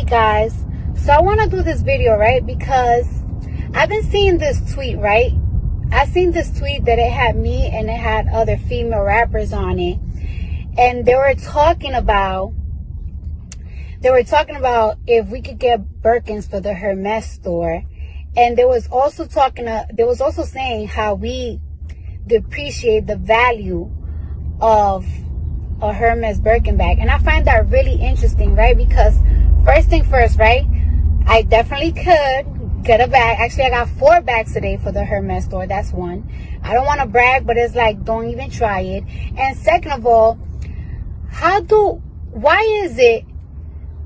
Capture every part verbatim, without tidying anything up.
Hey guys, so I want to do this video, right? Because I've been seeing this tweet, right? I seen this tweet that it had me and it had other female rappers on it, and they were talking about they were talking about if we could get Birkins for the Hermès store, and there was also talking uh, there was also saying how we depreciate the value of a Hermès Birkin bag. And I find that really interesting, right? Because first thing first, right, I definitely could get a bag. Actually, I got four bags today for the Hermès store. That's one. I don't want to brag, but it's like, don't even try it. And second of all, how do why is it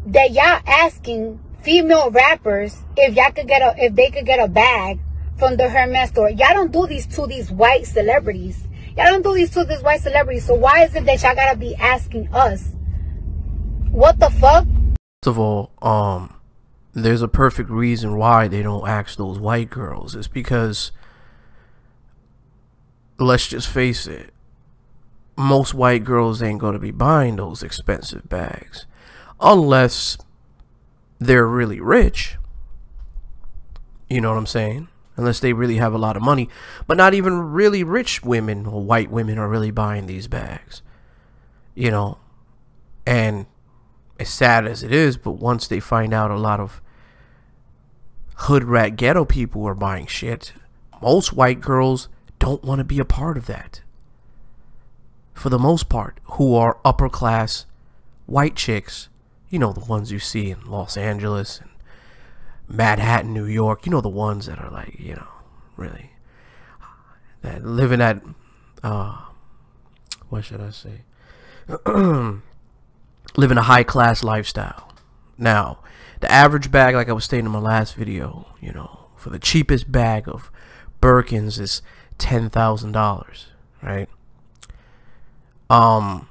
that y'all asking female rappers if y'all could get a if they could get a bag from the Hermès store? Y'all don't do these to these white celebrities. Y'all don't do these to these white celebrities. So why is it that y'all gotta be asking us? What the fuck? First of all, um, there's a perfect reason why they don't ask those white girls. It's because, let's just face it, most white girls ain't gonna be buying those expensive bags unless they're really rich. You know what I'm saying? Unless they really have a lot of money. But not even really rich women or white women are really buying these bags. You know. And as sad as it is, but once they find out a lot of hood rat ghetto people are buying shit, most white girls don't want to be a part of that. For the most part, who are upper class white chicks. You know, the ones you see in Los Angeles and Manhattan, New York, you know, the ones that are like, you know, really that live in that, uh, what should I say, living a high class lifestyle. Now, the average bag, like I was stating in my last video, you know, for the cheapest bag of Birkins is ten thousand dollars, right? Um,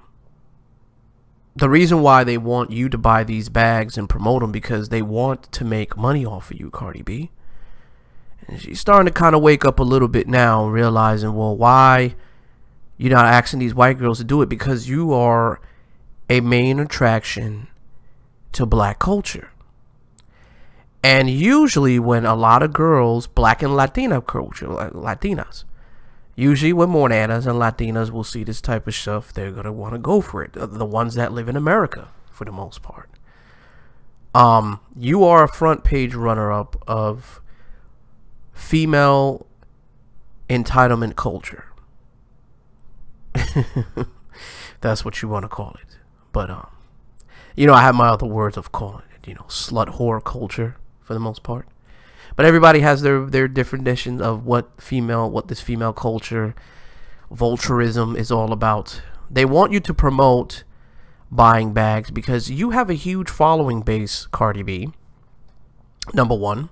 The reason why they want you to buy these bags and promote them because they want to make money off of you, Cardi B. And she's starting to kind of wake up a little bit now, realizing, well, why you're not asking these white girls to do it? Because you are a main attraction to black culture. And usually when a lot of girls, black and Latina culture, Latinas, usually when Morenanas and Latinas will see this type of stuff, they're going to want to go for it. The ones that live in America, for the most part. Um, you are a front page runner-up of female entitlement culture. That's what you want to call it. But, um, you know, I have my other words of calling it, you know, slut whore culture, for the most part. But everybody has their, their definitions of what female, what this female culture, vulturism is all about. They want you to promote buying bags because you have a huge following base, Cardi B, number one.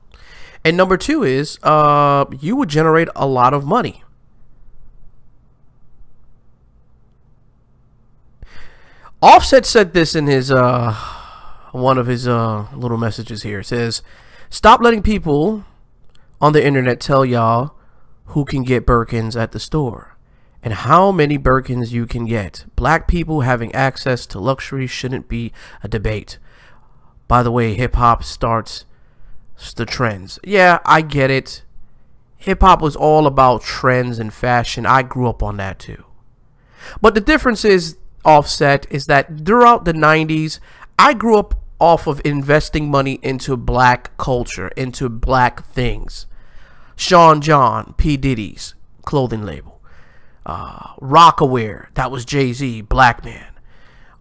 And number two is uh, you would generate a lot of money. Offset said this in his, uh, one of his uh, little messages here. It says, stop letting people on the internet tell y'all who can get Birkins at the store and how many Birkins you can get. Black people having access to luxury shouldn't be a debate. By the way, hip-hop starts the trends. Yeah, I get it. Hip-hop was all about trends and fashion. I grew up on that too. But the difference is, Offset, is that throughout the nineties, I grew up off of investing money into black culture, into black things. Sean John, P. Diddy's clothing label. Uh, Rocawear, that was Jay-Z, black man.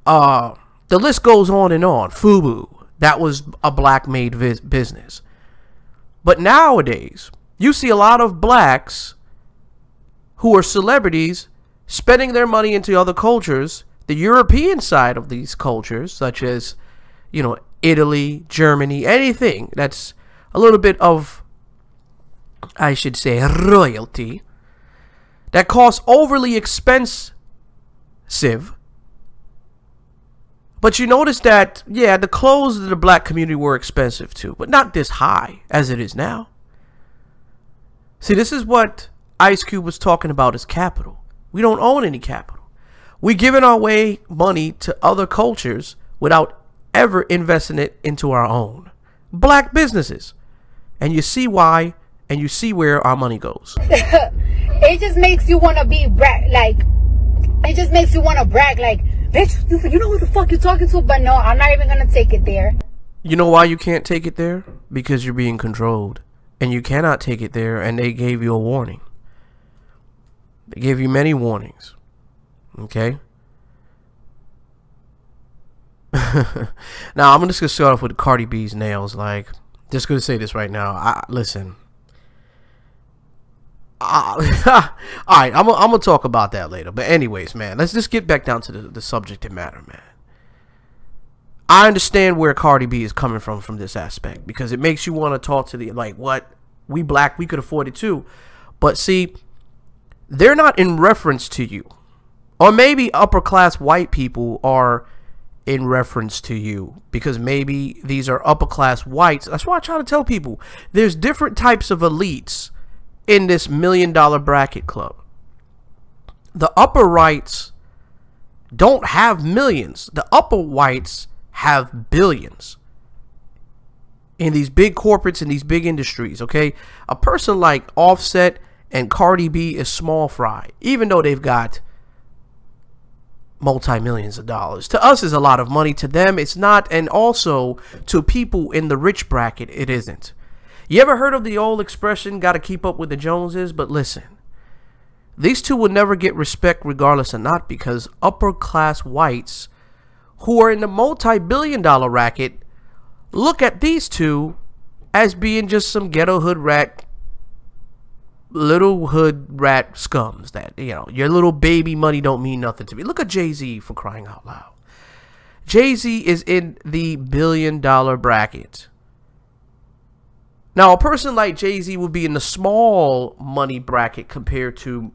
Uh, the list goes on and on. FUBU, that was a black-made business. But nowadays, you see a lot of blacks who are celebrities spending their money into other cultures, the European side of these cultures, such as, you know, Italy, Germany, anything that's a little bit of, I should say, royalty, that costs overly expensive. But you notice that, yeah, the clothes of the black community were expensive too, but not this high as it is now. See, this is what Ice Cube was talking about as capital. We don't own any capital. We're giving away money to other cultures without ever investing it into our own black businesses. And you see why, and you see where our money goes. It just makes you want to be brag, like, it just makes you want to brag, like, bitch, you, you know who the fuck you're talking to, but no, I'm not even going to take it there. You know why you can't take it there? Because you're being controlled, and you cannot take it there, and they gave you a warning. They gave you many warnings, okay? Now, I'm just going to start off with Cardi B's nails, like... Just gonna say this right now. I, listen. I, all right, I'm gonna talk about that later. But anyways, man, let's just get back down to the, the subject that matter, man. I understand where Cardi B is coming from from this aspect, because it makes you want to talk to the like, what, we black, we could afford it too. But see, they're not in reference to you, or maybe upper class white people are in reference to you, because maybe these are upper class whites. That's why I try to tell people there's different types of elites in this million dollar bracket club. The upper rights don't have millions. The upper whites have billions in these big corporates and these big industries. Okay, a person like Offset and Cardi B is small fry, even though they've got multi-millions of dollars. To us is a lot of money, to them it's not, and also to people in the rich bracket it isn't. You ever heard of the old expression, gotta keep up with the Joneses? But listen, these two will never get respect regardless or not, because upper class whites who are in the multi-billion dollar racket look at these two as being just some ghetto hood rat, little hood rat scums that, you know, your little baby money don't mean nothing to me. Look at Jay-Z, for crying out loud. Jay-Z is in the billion dollar bracket. Now, a person like Jay-Z would be in the small money bracket compared to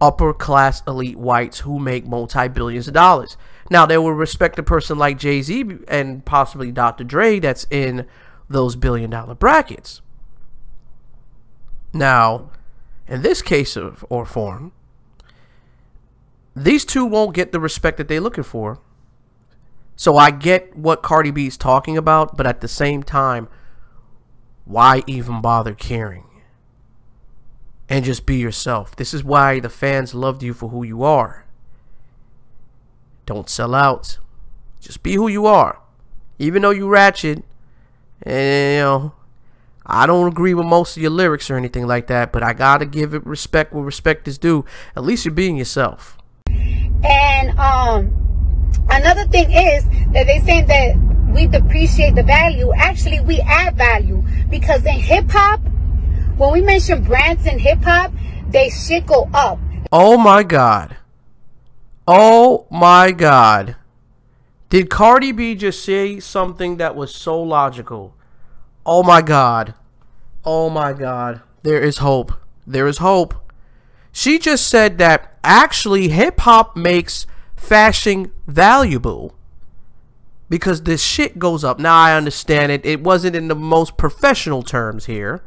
upper class elite whites who make multi-billions of dollars. Now, they will respect a person like Jay-Z and possibly Doctor Dre that's in those billion dollar brackets. Now, in this case of, or form, these two won't get the respect that they're looking for. So I get what Cardi B is talking about, but at the same time, why even bother caring? And just be yourself. This is why the fans loved you for who you are. Don't sell out. Just be who you are. Even though you ratchet, and you know, I don't agree with most of your lyrics or anything like that, but I gotta give it respect where respect is due. At least you're being yourself. And um, another thing is that they say that we depreciate the value. Actually, we add value, because in hip hop, when we mention brands in hip hop, they shit go up. Oh my God. Oh my God. Did Cardi B just say something that was so logical? Oh my God. Oh my God. There is hope. There is hope. She just said that actually hip hop makes fashion valuable because this shit goes up. Now I understand it. It wasn't in the most professional terms here,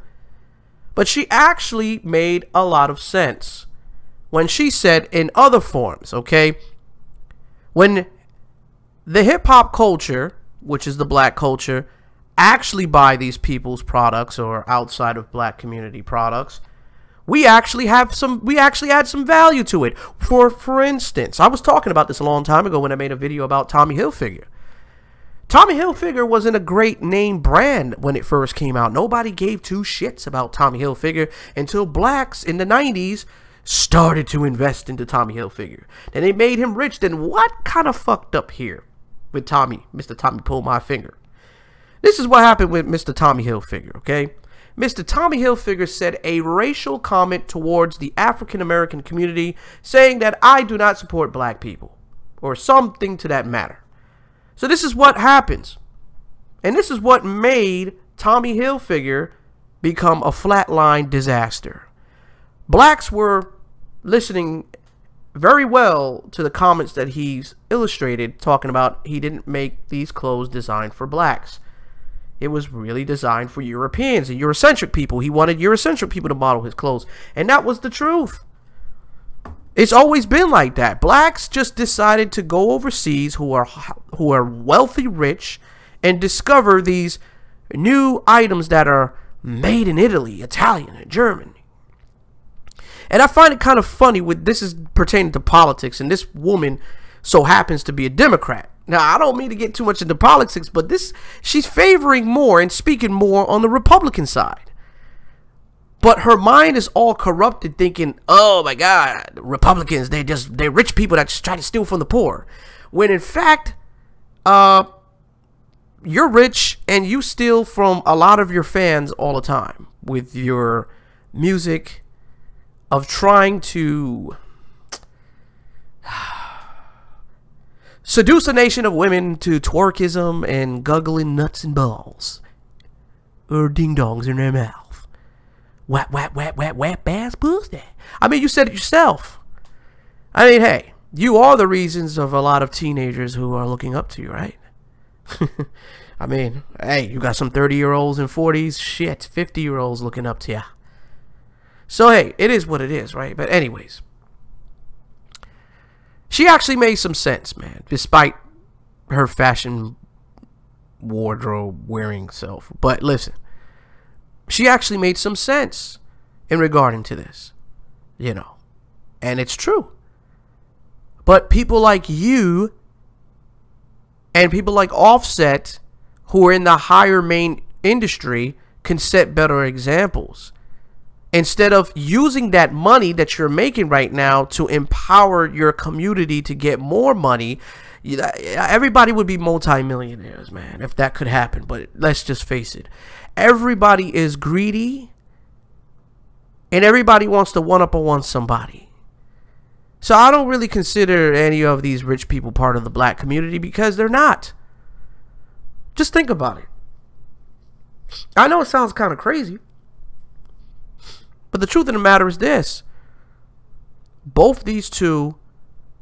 but she actually made a lot of sense when she said in other forms, okay? When the hip hop culture, which is the black culture, actually buy these people's products or outside of black community products, we actually have some, we actually add some value to it. For for instance, I was talking about this a long time ago when I made a video about Tommy Hilfiger. Tommy Hilfiger wasn't a great name brand when it first came out. Nobody gave two shits about Tommy Hilfiger until blacks in the nineties started to invest into Tommy Hilfiger. Then they made him rich. Then what kind of fucked up here with Tommy, Mister Tommy Pull My Finger? This is what happened with Mister Tommy Hilfiger, okay? Mister Tommy Hilfiger said a racial comment towards the African-American community, saying that I do not support black people, or something to that matter. So this is what happens. And this is what made Tommy Hilfiger become a flatline disaster. Blacks were listening very well to the comments that he's illustrated, talking about he didn't make these clothes designed for blacks. It was really designed for Europeans and Eurocentric people. He wanted Eurocentric people to model his clothes. And that was the truth. It's always been like that. Blacks just decided to go overseas, who are who are wealthy, rich, and discover these new items that are made in Italy, Italian, and German. And I find it kind of funny with this is pertaining to politics, and this woman so happens to be a Democrat. Now, I don't mean to get too much into politics, but this she's favoring more and speaking more on the Republican side. But her mind is all corrupted thinking, oh my God, Republicans, they just, they're rich people that just try to steal from the poor. When in fact, uh, you're rich and you steal from a lot of your fans all the time with your music of trying to seduce a nation of women to twerkism and guggling nuts and balls or ding-dongs in their mouth. Whap, whap, whap, whap, whap, ass pussy. I mean, you said it yourself. I mean, hey, you are the reasons of a lot of teenagers who are looking up to you, right? I mean, hey, you got some thirty-year-olds and forties, shit, fifty-year-olds looking up to you. So, hey, it is what it is, right? But anyways, she actually made some sense, man, despite her fashion wardrobe wearing self. But listen. She actually made some sense in regarding to this, you know, and it's true. But people like you and people like Offset, who are in the higher main industry, can set better examples instead of using that money that you're making right now to empower your community to get more money. Everybody would be multi-millionaires, man, if that could happen. But let's just face it. Everybody is greedy, and everybody wants to one-up or one somebody. So I don't really consider any of these rich people part of the black community because they're not. Just think about it. I know it sounds kind of crazy, but the truth of the matter is this. Both these two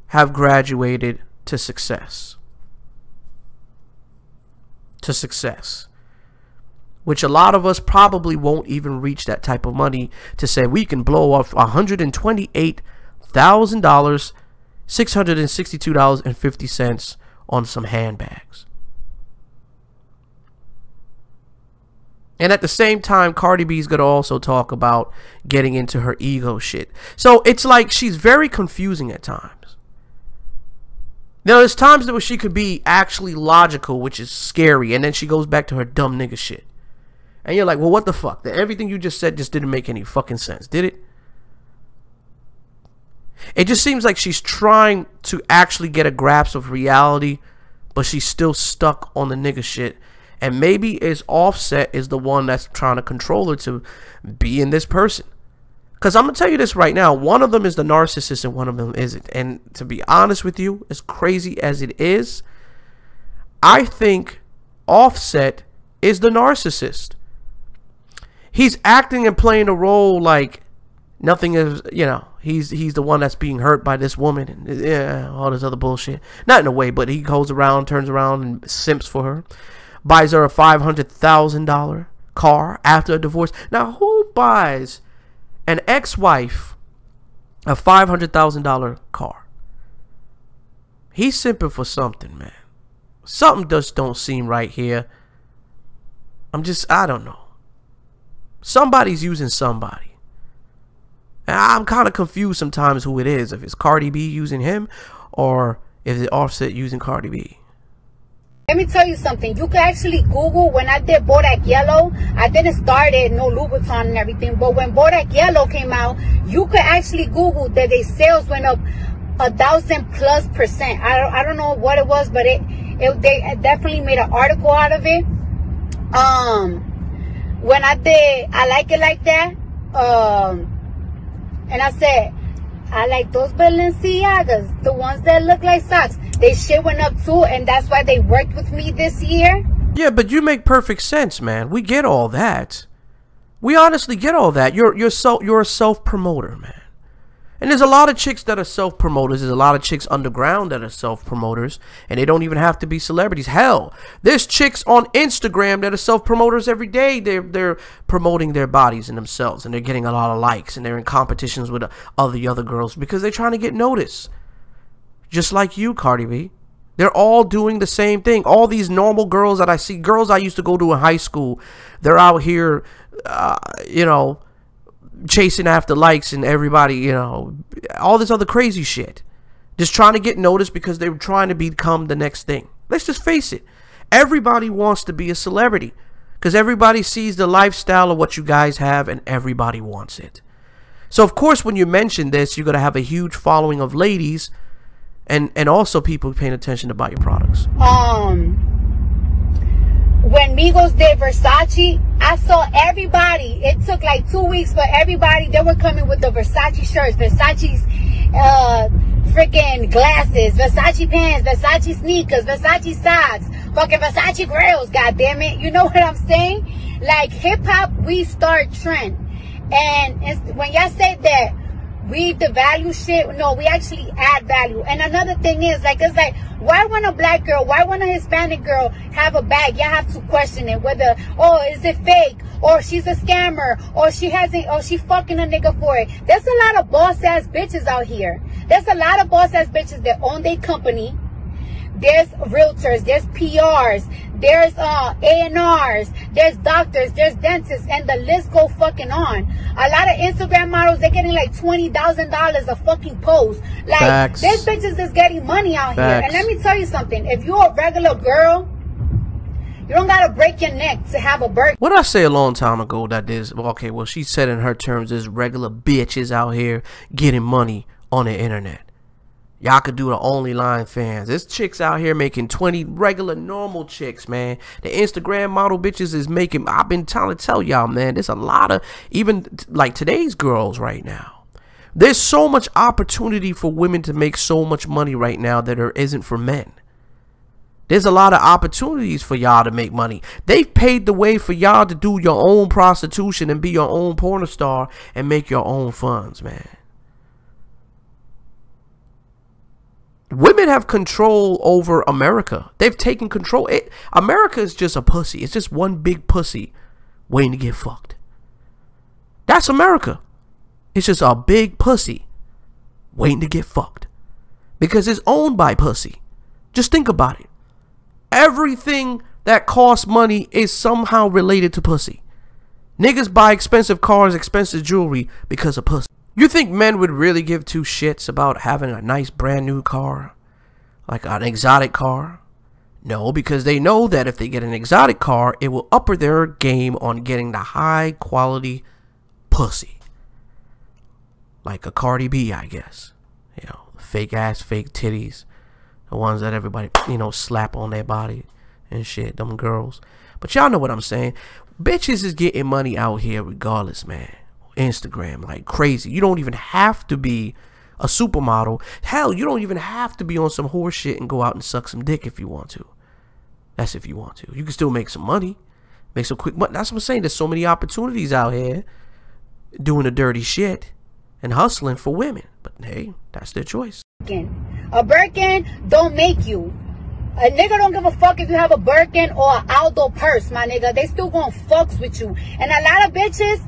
have graduated to success. To success. Which a lot of us probably won't even reach that type of money to say we can blow off one hundred twenty-eight thousand dollars, six hundred sixty-two dollars and fifty cents on some handbags. And at the same time, Cardi B is going to also talk about getting into her ego shit. So it's like she's very confusing at times. Now, there's times where she could be actually logical, which is scary, and then she goes back to her dumb nigga shit. And you're like, well, what the fuck? Everything you just said just didn't make any fucking sense, did it? It just seems like she's trying to actually get a grasp of reality, but she's still stuck on the nigga shit. And maybe it's Offset is the one that's trying to control her to be in this person. Because I'm going to tell you this right now. One of them is the narcissist and one of them isn't. And to be honest with you, as crazy as it is, I think Offset is the narcissist. He's acting and playing a role like nothing is, you know, he's he's the one that's being hurt by this woman and yeah, all this other bullshit. Not in a way, but he goes around, turns around and simps for her. Buys her a five hundred thousand dollar car after a divorce. Now, who buys an ex-wife a five hundred thousand dollar car? He's simping for something, man. Something just don't seem right here. I'm just, I don't know. Somebody's using somebody. And I'm kind of confused sometimes who it is. If it's Cardi B using him or if it's Offset using Cardi B. Let me tell you something. You can actually Google. When I did Bodak Yellow, I didn't start it, no Louboutin and everything. But when Bodak Yellow came out, you could actually Google that their sales went up a thousand plus percent. I don't, I don't know what it was, but it, it they definitely made an article out of it. Um... When I did I Like It Like That, um, and I said, I like those Balenciagas, the ones that look like socks. They shit went up too, and that's why they worked with me this year. Yeah, but you make perfect sense, man. We get all that. We honestly get all that. You're, you're, so, you're a self-promoter, man. And there's a lot of chicks that are self-promoters. There's a lot of chicks underground that are self-promoters. And they don't even have to be celebrities. Hell, there's chicks on Instagram that are self-promoters every day. They're, they're promoting their bodies and themselves. And they're getting a lot of likes. And they're in competitions with all the other girls because they're trying to get noticed. Just like you, Cardi B. They're all doing the same thing. All these normal girls that I see, girls I used to go to in high school, they're out here, uh, you know, chasing after likes and everybody, you know, all this other crazy shit, just trying to get noticed because they were trying to become the next thing. Let's just face it, everybody wants to be a celebrity because everybody sees the lifestyle of what you guys have and everybody wants it. So of course when you mention this, you're going to have a huge following of ladies and and also people paying attention to buy your products. um When Migos did Versace, I saw everybody. It took like two weeks for everybody. They were coming with the Versace shirts, Versace's uh, freaking glasses, Versace pants, Versace sneakers, Versace socks, fucking Versace grills, goddammit. You know what I'm saying? Like, hip-hop, we start trend. And it's, when y'all say that, we devalue shit. No, we actually add value. And another thing is, like, it's like, why won't a black girl, why won't a Hispanic girl have a bag? Y'all have to question it. Whether, oh, is it fake? Or she's a scammer? Or she hasn't, or she fucking a nigga for it? There's a lot of boss-ass bitches out here. There's a lot of boss-ass bitches that own their company. There's realtors, there's P Rs, there's uh, A and Rs, there's doctors, there's dentists, and the list go fucking on. A lot of Instagram models, they're getting like twenty thousand dollars a fucking post. Like, Facts. There's bitches is getting money out Facts. Here. And let me tell you something. If you're a regular girl, you don't got to break your neck to have a Birkin. What I say a long time ago that there's, okay, well, she said in her terms, there's regular bitches out here getting money on the internet. Y'all could do the OnlyFans. There's chicks out here making twenty regular normal chicks, man. The Instagram model bitches is making, I've been trying to tell y'all, man, there's a lot of, even like today's girls right now. There's so much opportunity for women to make so much money right now that there isn't for men. There's a lot of opportunities for y'all to make money. They've paid the way for y'all to do your own prostitution and be your own porn star and make your own funds, man. Women have control over America. They've taken control. It, America is just a pussy. It's just one big pussy waiting to get fucked. That's America. It's just a big pussy waiting to get fucked. Because it's owned by pussy. Just think about it. Everything that costs money is somehow related to pussy. Niggas buy expensive cars, expensive jewelry because of pussy. You think men would really give two shits about having a nice brand new car? Like an exotic car? No, because they know that if they get an exotic car, it will upper their game on getting the high quality pussy. Like a Cardi B, I guess. You know, fake ass, fake titties. The ones that everybody, you know, slap on their body and shit, them girls. But y'all know what I'm saying. Bitches is getting money out here regardless, man. Instagram like crazy. You don't even have to be a supermodel. Hell, you don't even have to be on some horse shit and go out and suck some dick if you want to. That's if you want to. You can still make some money, make some quick money. That's what I'm saying. There's so many opportunities out here doing the dirty shit and hustling for women. But hey, that's their choice. A Birkin don't make you. A nigga don't give a fuck if you have a Birkin or an Aldo purse, my nigga. They still gonna fucks with you. And a lot of bitches,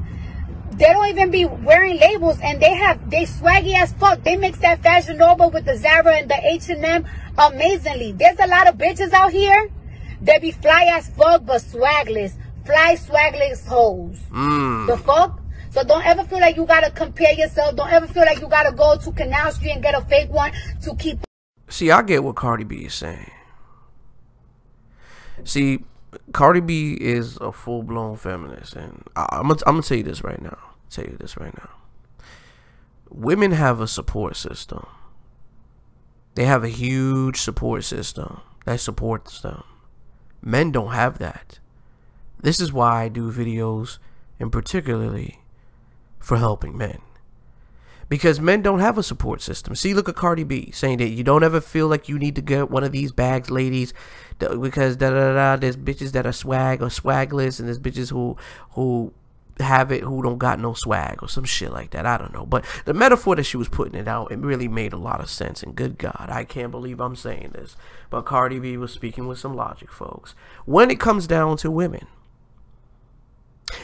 they don't even be wearing labels, and they have, they swaggy as fuck. They mix that Fashion Nova with the Zara and the H and M amazingly. There's a lot of bitches out here that be fly as fuck, but swagless. Fly swagless hoes. Mm. The fuck? So don't ever feel like you gotta compare yourself. Don't ever feel like you gotta go to Canal Street and get a fake one to keep. See, I get what Cardi B is saying. See, Cardi B is a full-blown feminist, and I'm gonna, I'm gonna tell you this right now. Tell you this right now. Women have a support system. They have a huge support system that supports them. Men don't have that. This is why I do videos, and particularly for helping men, because men don't have a support system. See, look at Cardi B saying that you don't ever feel like you need to get one of these bags, ladies, because da da da. There's bitches that are swag or swagless, and there's bitches who who have it who don't got no swag or some shit like that. I don't know, but the metaphor that she was putting it out, it really made a lot of sense. And good God, I can't believe I'm saying this, but Cardi B was speaking with some logic, folks, when it comes down to women.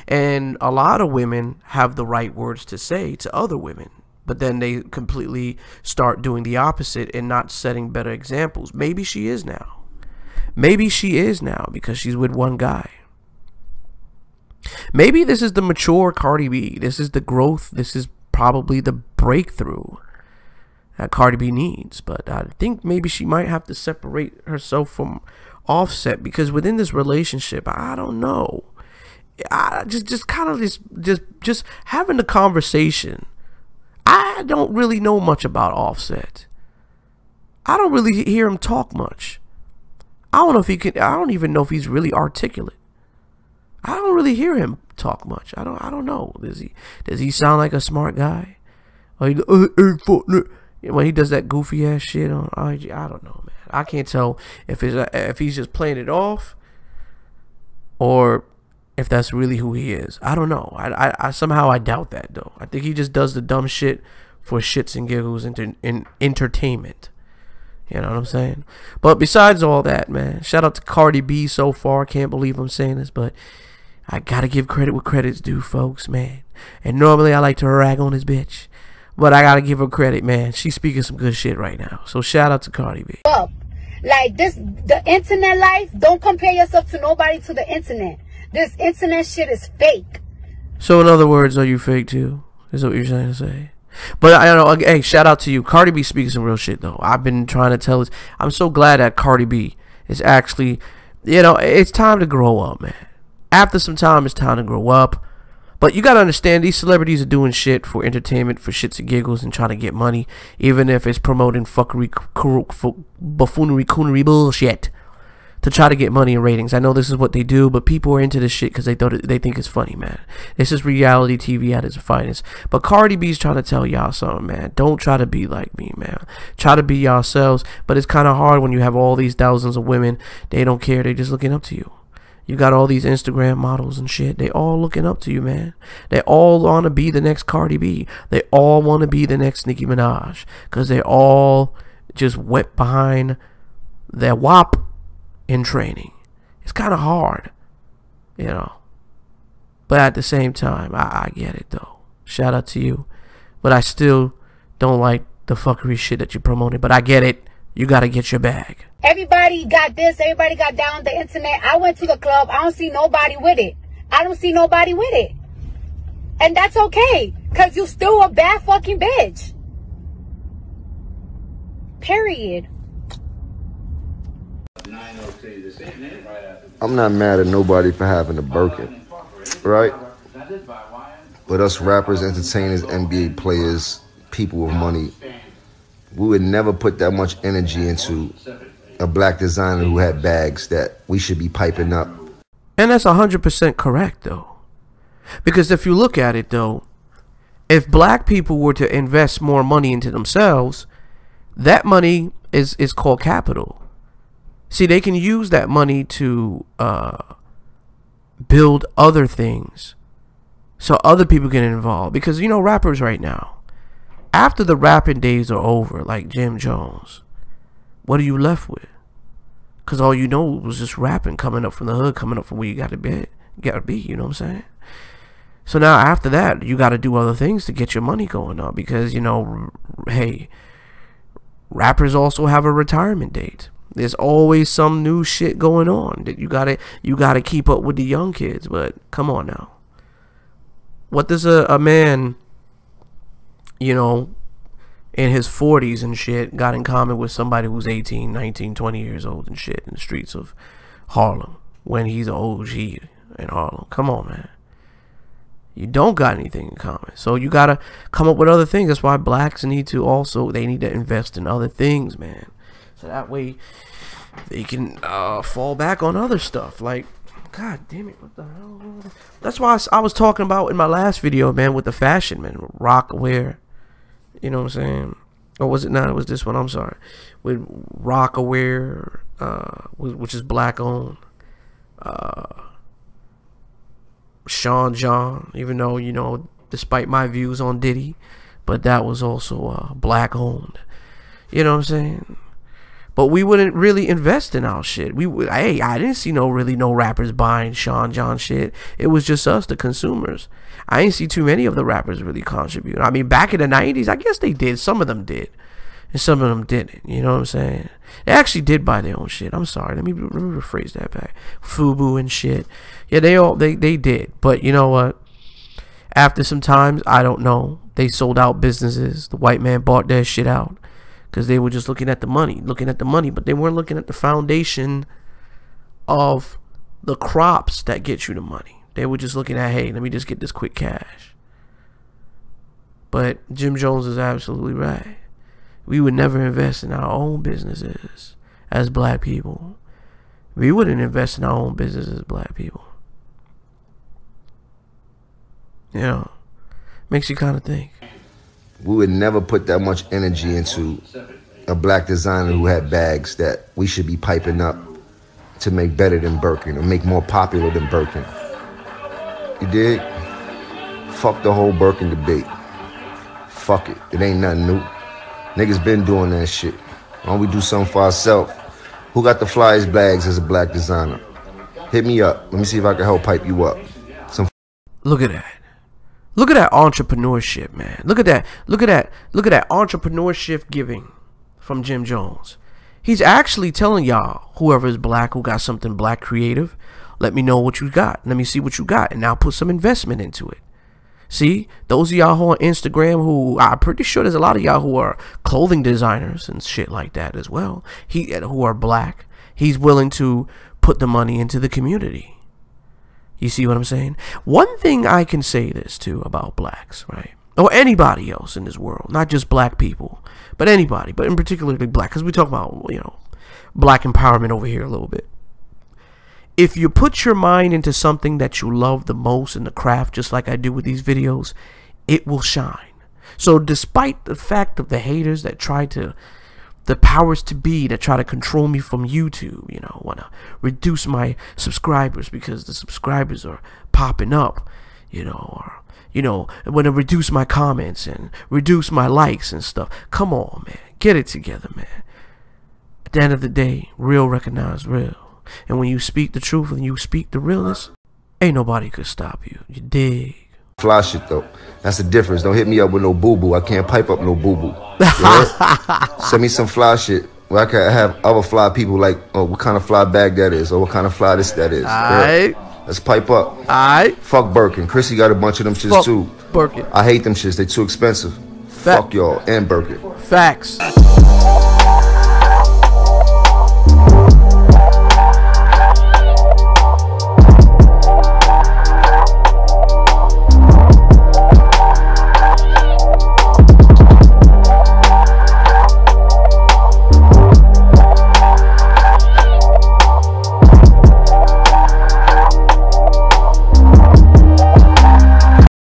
And a lot of women have the right words to say to other women, but then they completely start doing the opposite and not setting better examples. Maybe she is now. Maybe she is now because she's with one guy. Maybe this is the mature Cardi B. This is the growth. This is probably the breakthrough that Cardi B needs. But I think maybe she might have to separate herself from Offset, because within this relationship, I don't know. I just just kind of just just just having the conversation. I don't really know much about Offset. I don't really hear him talk much. I don't know if he can. I don't even know if he's really articulate. I don't really hear him talk much. I don't. I don't know. Does he? Does he sound like a smart guy? Or he, uh, uh, when he does that goofy ass shit on I G, I don't know, man. I can't tell if it's uh, if he's just playing it off, or if that's really who he is. I don't know. I, I, I somehow I doubt that though. I think he just does the dumb shit for shits and giggles and in, in entertainment. You know what I'm saying? But besides all that, man, shout out to Cardi B so far. Can't believe I'm saying this, but I gotta give credit where credit's due, folks, man. And normally I like to rag on this bitch, but I gotta give her credit, man. She's speaking some good shit right now. So shout out to Cardi B. Up. Like this, the internet life, don't compare yourself to nobody to the internet. This internet shit is fake. So in other words, are you fake too? Is that what you're trying to say? But I don't know. Hey, shout out to you. Cardi B speaking some real shit though. I've been trying to tell us. I'm so glad that Cardi B is actually, you know, it's time to grow up, man. After some time, it's time to grow up. But you gotta understand, these celebrities are doing shit for entertainment, for shits and giggles, and trying to get money, even if it's promoting fuckery, buffoonery, coonery bullshit, to try to get money and ratings. I know this is what they do, but people are into this shit because they thought it, they think it's funny, man. This is reality T V at its finest. But Cardi B's trying to tell y'all something, man. Don't try to be like me, man. Try to be yourselves. But it's kind of hard when you have all these thousands of women. They don't care. They're just looking up to you. You got all these Instagram models and shit. They all looking up to you, man. They all want to be the next Cardi B. They all want to be the next Nicki Minaj, because they all just wet behind their W A P in training. It's kind of hard, you know, but at the same time, I, I get it though. Shout out to you, but I still don't like the fuckery shit that you promoted. But I get it. You gotta get your bag. Everybody got this, everybody got down the internet. I went to the club, I don't see nobody with it. I don't see nobody with it, and that's okay, because you still a bad fucking bitch, period. I'm not mad at nobody for having a Birkin, right? But us rappers, entertainers, N B A players, people with money, we would never put that much energy into a black designer who had bags that we should be piping up. And that's one hundred percent correct, though. Because if you look at it, though, if black people were to invest more money into themselves, that money is, is called capital. See, they can use that money to uh, build other things so other people get involved. Because, you know, rappers right now, after the rapping days are over, like Jim Jones, what are you left with? Because all you know was just rapping, coming up from the hood, coming up from where you got to be, gotta be, you know what I'm saying? So now after that, you got to do other things to get your money going up, because, you know, hey, rappers also have a retirement date. There's always some new shit going on that you gotta you gotta keep up with the young kids. But come on now, what does a, a man, you know, in his forties and shit got in common with somebody who's eighteen, nineteen, twenty years old and shit in the streets of Harlem when he's an O G in Harlem? Come on, man. You don't got anything in common. So you gotta come up with other things. That's why blacks need to also, they need to invest in other things, man. So that way they can uh, fall back on other stuff. Like, God damn it, what the hell? That's why I, I was talking about in my last video, man, with the fashion, man. Rocawear, you know what I'm saying? Or was it not? It was this one, I'm sorry. With Rocawear, uh, which is black owned. Uh, Sean John, even though, you know, despite my views on Diddy, but that was also uh, black owned. You know what I'm saying? But we wouldn't really invest in our shit. We would, hey, I didn't see no really no rappers buying Sean John shit. It was just us, the consumers. I didn't see too many of the rappers really contribute. I mean, back in the nineties, I guess they did. Some of them did, and some of them didn't. You know what I'm saying? They actually did buy their own shit. I'm sorry. Let me let me rephrase that back. FUBU and shit. Yeah, they all they they did. But you know what? After some times, I don't know. They sold out businesses. The white man bought their shit out because they were just looking at the money, looking at the money, but they weren't looking at the foundation of the crops that get you the money. They were just looking at, hey, let me just get this quick cash. But Jim Jones is absolutely right. We would never invest in our own businesses as black people. We wouldn't invest in our own businesses as black people. You know, makes you kind of think. We would never put that much energy into a black designer who had bags that we should be piping up to make better than Birkin or make more popular than Birkin. You dig? Fuck the whole Birkin debate. Fuck it. It ain't nothing new. Niggas been doing that shit. Why don't we do something for ourselves? Who got the flyest bags as a black designer? Hit me up. Let me see if I can help pipe you up. Some. Look at that. Look at that entrepreneurship, man. Look at that. Look at that. Look at that entrepreneurship giving from Jim Jones. He's actually telling y'all, whoever's black, who got something black creative, let me know what you got. Let me see what you got. And I'll put some investment into it. See, those of y'all who are on Instagram, who I'm pretty sure there's a lot of y'all who are clothing designers and shit like that as well. He, who are black, he's willing to put the money into the community. You see what I'm saying? One thing I can say this too about blacks, right? Or anybody else in this world, not just black people, but anybody, but in particularly black, because we talk about, you know, black empowerment over here a little bit. If you put your mind into something that you love the most in the craft, just like I do with these videos, it will shine. So despite the fact of the haters that try to, the powers to be that try to control me from YouTube, you know, want to reduce my subscribers because the subscribers are popping up, you know, or, you know, want to reduce my comments and reduce my likes and stuff. Come on, man. Get it together, man. At the end of the day, real recognize real. And when you speak the truth and you speak the realness, ain't nobody could stop you. You dig? Fly shit though. That's the difference. Don't hit me up with no boo-boo. I can't pipe up no boo-boo. Yeah? Send me some fly shit where I can have other fly people like, oh, what kind of fly bag that is, or what kind of fly this that is. Alright. Yeah? Let's pipe up. Alright. Fuck Birkin. Chrissy got a bunch of them shits too. Birkin. I hate them shits. They too expensive. Fact. Fuck y'all and Birkin. Facts.